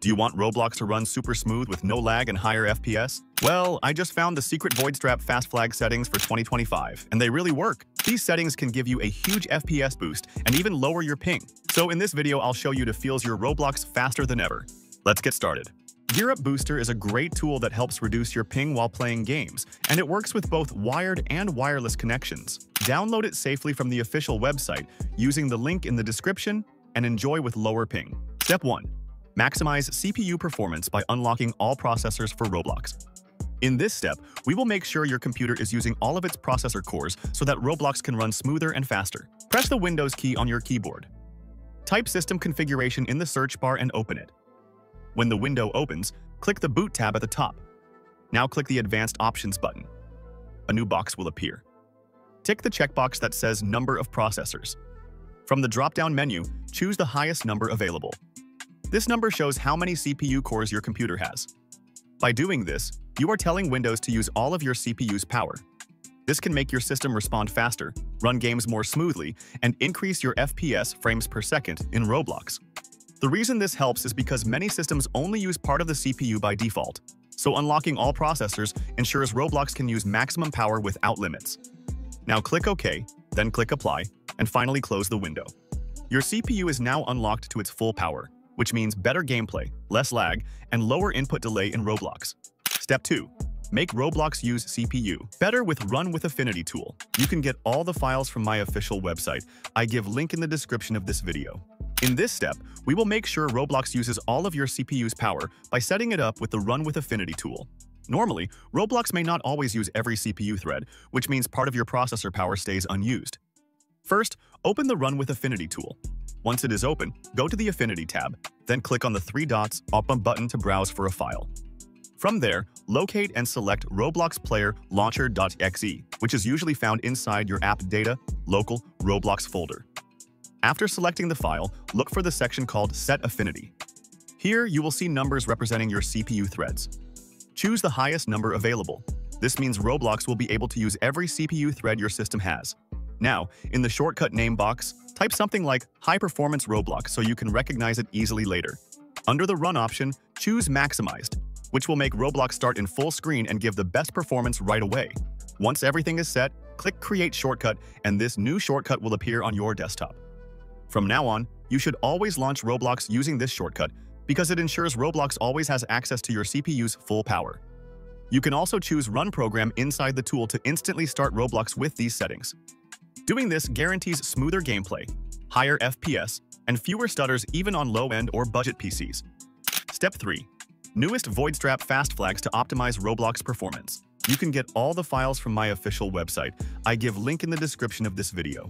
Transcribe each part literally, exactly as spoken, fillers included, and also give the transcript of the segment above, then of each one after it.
Do you want Roblox to run super smooth with no lag and higher F P S? Well, I just found the secret Voidstrap fast flag settings for twenty twenty-five, and they really work. These settings can give you a huge F P S boost and even lower your ping. So in this video, I'll show you to feels your Roblox faster than ever. Let's get started. GearUp Booster is a great tool that helps reduce your ping while playing games, and it works with both wired and wireless connections. Download it safely from the official website using the link in the description and enjoy with lower ping. Step one. Maximize C P U performance by unlocking all processors for Roblox. In this step, we will make sure your computer is using all of its processor cores so that Roblox can run smoother and faster. Press the Windows key on your keyboard. Type system configuration in the search bar and open it. When the window opens, click the boot tab at the top. Now click the advanced options button. A new box will appear. Tick the checkbox that says number of processors. From the drop-down menu, choose the highest number available. This number shows how many C P U cores your computer has. By doing this, you are telling Windows to use all of your C P U's power. This can make your system respond faster, run games more smoothly, and increase your F P S frames per second in Roblox. The reason this helps is because many systems only use part of the C P U by default, so unlocking all processors ensures Roblox can use maximum power without limits. Now click OK, then click Apply, and finally close the window. Your C P U is now unlocked to its full power, which means better gameplay, less lag, and lower input delay in Roblox. Step two. Make Roblox use C P U better with Run with Affinity tool. You can get all the files from my official website. I give link in the description of this video. In this step, we will make sure Roblox uses all of your C P U's power by setting it up with the Run with Affinity tool. Normally, Roblox may not always use every C P U thread, which means part of your processor power stays unused. First, open the Run with Affinity tool. Once it is open, go to the Affinity tab, then click on the three dots up button to browse for a file. From there, locate and select Roblox Player Launcher.exe, which is usually found inside your app data, local, Roblox folder. After selecting the file, look for the section called Set Affinity. Here, you will see numbers representing your C P U threads. Choose the highest number available. This means Roblox will be able to use every C P U thread your system has. Now, in the shortcut name box, type something like High Performance Roblox so you can recognize it easily later. Under the Run option, choose Maximized, which will make Roblox start in full screen and give the best performance right away. Once everything is set, click Create Shortcut, and this new shortcut will appear on your desktop. From now on, you should always launch Roblox using this shortcut because it ensures Roblox always has access to your C P U's full power. You can also choose Run Program inside the tool to instantly start Roblox with these settings. Doing this guarantees smoother gameplay, higher F P S, and fewer stutters even on low-end or budget P Cs. Step three. Newest Voidstrap fast flags to optimize Roblox performance. You can get all the files from my official website. I give link in the description of this video.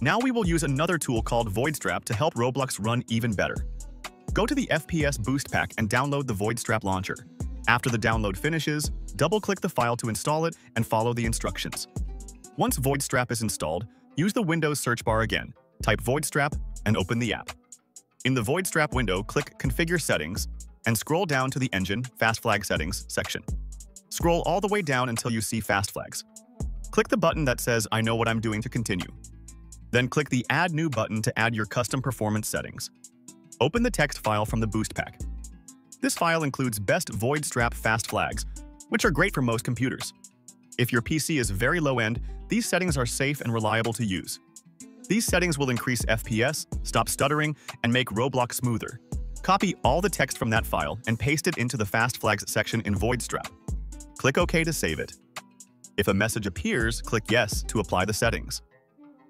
Now we will use another tool called Voidstrap to help Roblox run even better. Go to the F P S Boost Pack and download the Voidstrap launcher. After the download finishes, double-click the file to install it and follow the instructions. Once Voidstrap is installed, use the Windows search bar again, type Voidstrap, and open the app. In the Voidstrap window, click Configure Settings, and scroll down to the Engine Fast Flag Settings section. Scroll all the way down until you see Fast Flags. Click the button that says I know what I'm doing to continue. Then click the Add New button to add your custom performance settings. Open the text file from the Boost Pack. This file includes best Voidstrap fast flags, which are great for most computers. If your P C is very low-end, these settings are safe and reliable to use. These settings will increase F P S, stop stuttering, and make Roblox smoother. Copy all the text from that file and paste it into the Fast Flags section in Voidstrap. Click OK to save it. If a message appears, click Yes to apply the settings.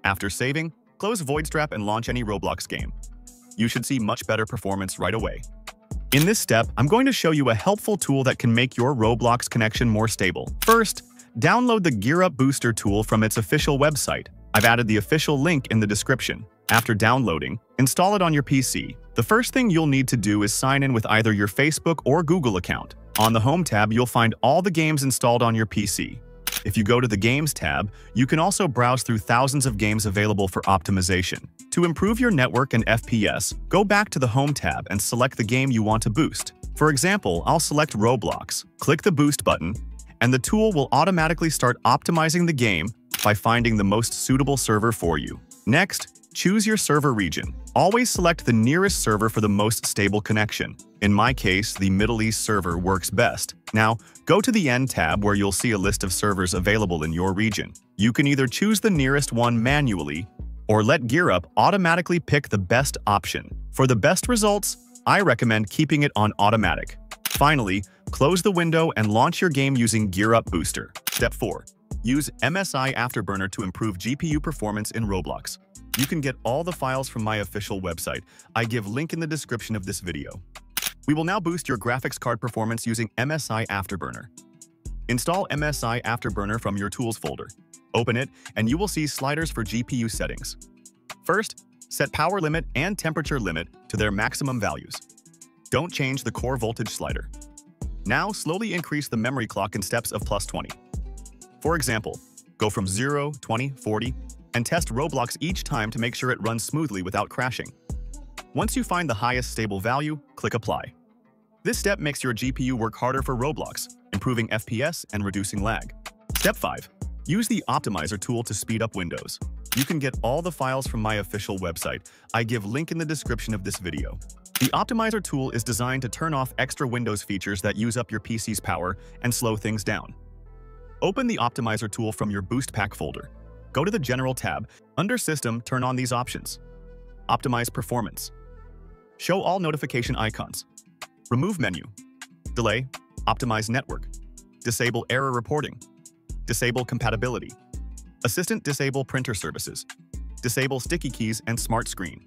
After saving, close Voidstrap and launch any Roblox game. You should see much better performance right away. In this step, I'm going to show you a helpful tool that can make your Roblox connection more stable. First, download the GearUp Booster tool from its official website. I've added the official link in the description. After downloading, install it on your P C. The first thing you'll need to do is sign in with either your Facebook or Google account. On the Home tab, you'll find all the games installed on your P C. If you go to the Games tab, you can also browse through thousands of games available for optimization. To improve your network and F P S, go back to the Home tab and select the game you want to boost. For example, I'll select Roblox. Click the Boost button, and the tool will automatically start optimizing the game by finding the most suitable server for you. Next, Choose your server region. Always select the nearest server for the most stable connection. In my case, the Middle East server works best. Now, go to the End tab where you'll see a list of servers available in your region. You can either choose the nearest one manually or let GearUp automatically pick the best option. For the best results, I recommend keeping it on automatic. Finally, close the window and launch your game using GearUp Booster. Step four. Use M S I Afterburner to improve G P U performance in Roblox. You can get all the files from my official website. I give link in the description of this video. We will now boost your graphics card performance using M S I Afterburner. Install M S I Afterburner from your Tools folder. Open it, and you will see sliders for G P U settings. First, set power limit and temperature limit to their maximum values. Don't change the core voltage slider. Now slowly increase the memory clock in steps of plus twenty. For example, go from zero, twenty, forty, and test Roblox each time to make sure it runs smoothly without crashing. Once you find the highest stable value, click Apply. This step makes your G P U work harder for Roblox, improving F P S and reducing lag. Step five. Use the Optimizer tool to speed up Windows. You can get all the files from my official website. I give link in the description of this video. The Optimizer tool is designed to turn off extra Windows features that use up your P C's power and slow things down. Open the Optimizer tool from your Boost Pack folder. Go to the General tab. Under System, turn on these options. Optimize Performance. Show all notification icons. Remove menu. Delay. Optimize network. Disable error reporting. Disable compatibility. Assistant, disable printer services. Disable sticky keys and smart screen.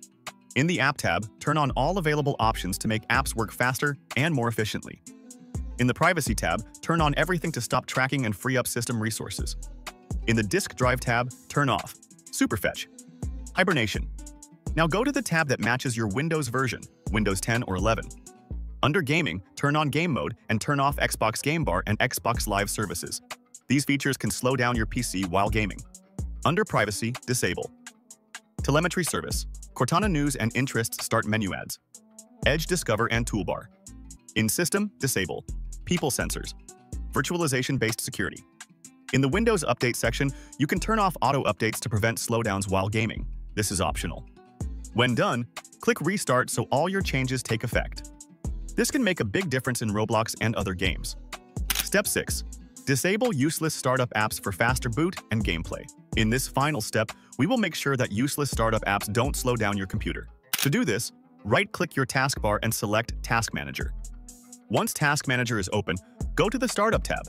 In the App tab, turn on all available options to make apps work faster and more efficiently. In the Privacy tab, turn on everything to stop tracking and free up system resources. In the Disk Drive tab, turn off Superfetch. Hibernation. Now go to the tab that matches your Windows version, Windows ten or eleven. Under Gaming, turn on Game Mode and turn off Xbox Game Bar and Xbox Live services. These features can slow down your P C while gaming. Under Privacy, disable Telemetry Service, Cortana News and Interests Start Menu Ads, Edge Discover and Toolbar. In System, disable People Sensors, Virtualization-Based Security. In the Windows Update section, you can turn off auto updates to prevent slowdowns while gaming. This is optional. When done, click Restart so all your changes take effect. This can make a big difference in Roblox and other games. Step six. Disable useless startup apps for faster boot and gameplay. In this final step, we will make sure that useless startup apps don't slow down your computer. To do this, right-click your taskbar and select Task Manager. Once Task Manager is open, go to the Startup tab.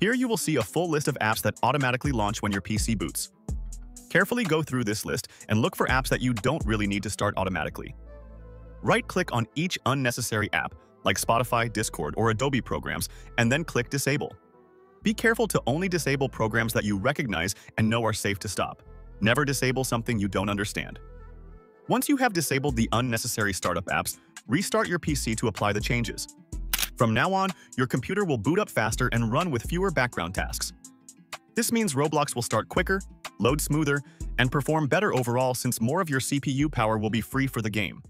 Here you will see a full list of apps that automatically launch when your P C boots. Carefully go through this list and look for apps that you don't really need to start automatically. Right-click on each unnecessary app, like Spotify, Discord, or Adobe programs, and then click Disable. Be careful to only disable programs that you recognize and know are safe to stop. Never disable something you don't understand. Once you have disabled the unnecessary startup apps, restart your P C to apply the changes. From now on, your computer will boot up faster and run with fewer background tasks. This means Roblox will start quicker, load smoother, and perform better overall since more of your C P U power will be free for the game.